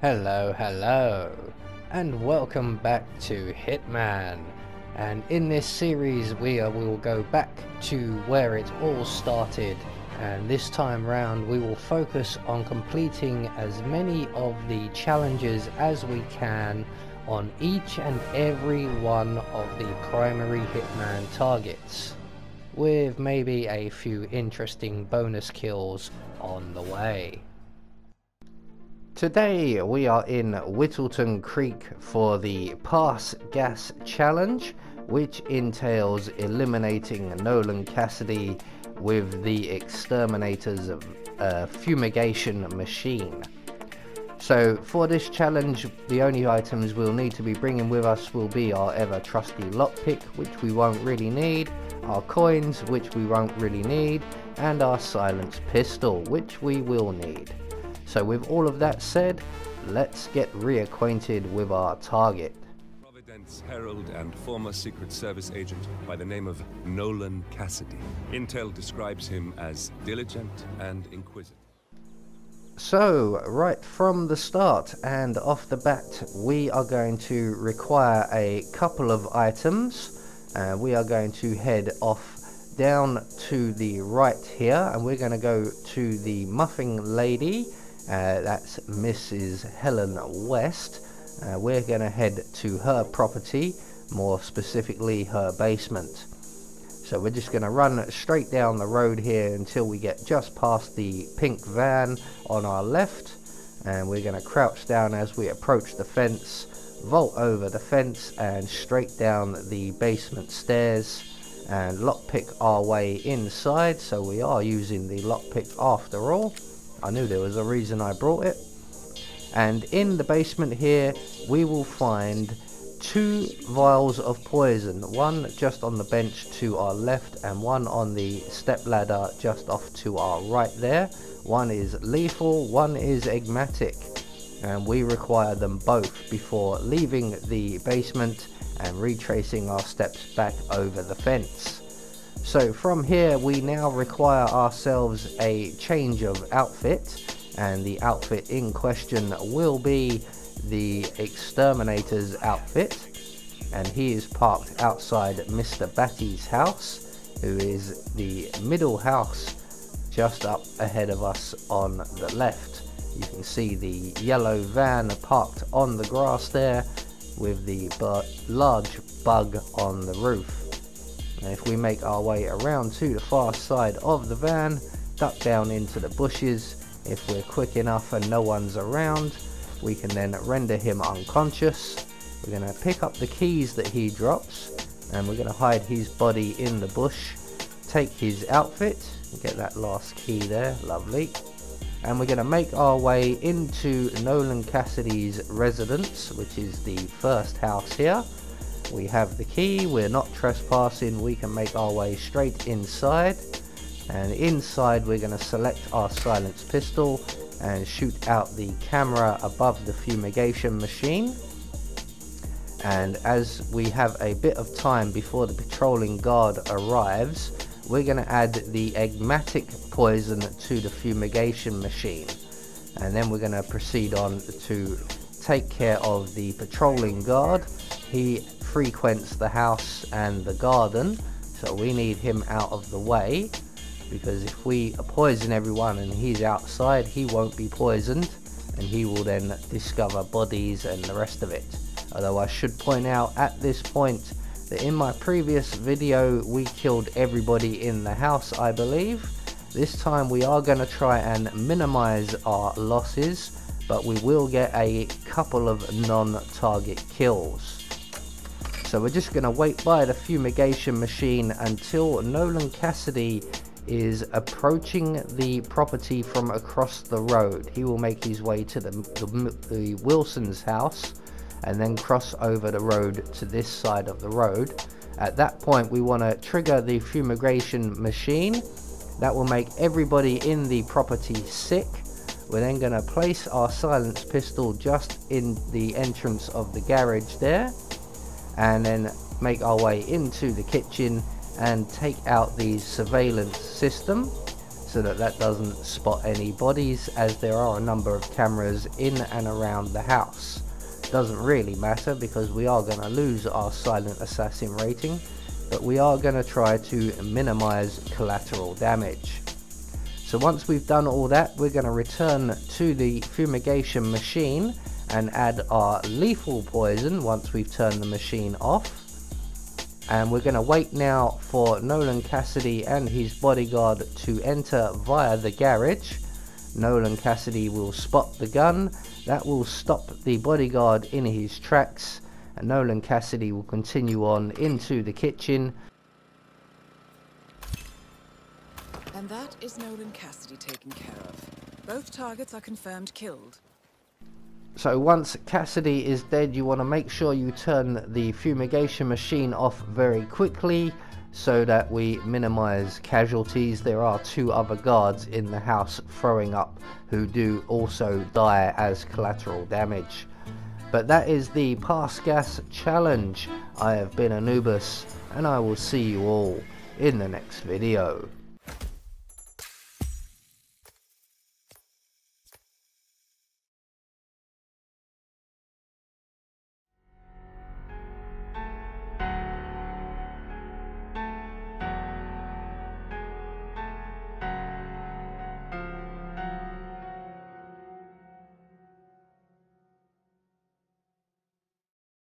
Hello, hello, and welcome back to Hitman. And in this series we will go back to where it all started, and this time round we will focus on completing as many of the challenges as we can on each and every one of the primary Hitman targets, with maybe a few interesting bonus kills on the way. Today we are in Whittleton Creek for the Pass Gas Challenge, which entails eliminating Nolan Cassidy with the Exterminator's Fumigation Machine. So for this challenge, the only items we'll need to be bringing with us will be our ever trusty lockpick, which we won't really need, our coins, which we won't really need, and our silenced pistol, which we will need. So with all of that said, let's get reacquainted with our target. Providence Herald and former Secret Service agent by the name of Nolan Cassidy. Intel describes him as diligent and inquisitive. So, right from the start and off the bat, we are going to require a couple of items. We are going to head off down to the right here, and we're going to go to the Muffin Lady. That's Mrs. Helen West. We're going to head to her property, more specifically her basement. So we're just going to run straight down the road here until we get just past the pink van on our left, and we're going to crouch down as we approach the fence, vault over the fence and straight down the basement stairs and lockpick our way inside. So we are using the lockpick after all. I knew there was a reason I brought it. And in the basement here we will find two vials of poison, one just on the bench to our left and one on the stepladder just off to our right there. One is lethal, one is enigmatic, and we require them both before leaving the basement and retracing our steps back over the fence. So from here we now require ourselves a change of outfit, and the outfit in question will be the Exterminator's outfit, and he is parked outside Mr. Batty's house, who is the middle house just up ahead of us on the left. You can see the yellow van parked on the grass there with the large bug on the roof. And if we make our way around to the far side of the van, duck down into the bushes, if we're quick enough and no one's around, we can then render him unconscious. We're going to pick up the keys that he drops, and we're going to hide his body in the bush, take his outfit, get that last key there, lovely. And we're going to make our way into Nolan Cassidy's residence, which is the first house here. We have the key, we're not trespassing, we can make our way straight inside, and inside we're going to select our silenced pistol and shoot out the camera above the fumigation machine. And as we have a bit of time before the patrolling guard arrives, we're going to add the enigmatic poison to the fumigation machine, and then we're going to proceed on to take care of the patrolling guard. He frequents the house and the garden, so we need him out of the way, because if we poison everyone and he's outside, he won't be poisoned and he will then discover bodies and the rest of it. Although I should point out at this point that in my previous video we killed everybody in the house, I believe. This time we are going to try and minimize our losses, but we will get a couple of non-target kills. So we're just going to wait by the fumigation machine until Nolan Cassidy is approaching the property from across the road. He will make his way to the Wilson's house and then cross over the road to this side of the road. At that point we want to trigger the fumigation machine. That will make everybody in the property sick. We're then going to place our silenced pistol just in the entrance of the garage there, and then make our way into the kitchen and take out the surveillance system. so that that doesn't spot any bodies, as there are a number of cameras in and around the house. Doesn't really matter because we are going to lose our silent assassin rating, but we are going to try to minimize collateral damage. So once we've done all that, we're going to return to the fumigation machine and add our lethal poison once we've turned the machine off. And we're going to wait now for Nolan Cassidy and his bodyguard to enter via the garage. Nolan Cassidy will spot the gun. That will stop the bodyguard in his tracks, and Nolan Cassidy will continue on into the kitchen. And that is Nolan Cassidy taken care of. Both targets are confirmed killed. So once Cassidy is dead, you want to make sure you turn the fumigation machine off very quickly so that we minimize casualties. There are two other guards in the house throwing up who do also die as collateral damage. But that is the Pass Gas Challenge. I have been Anubis, and I will see you all in the next video.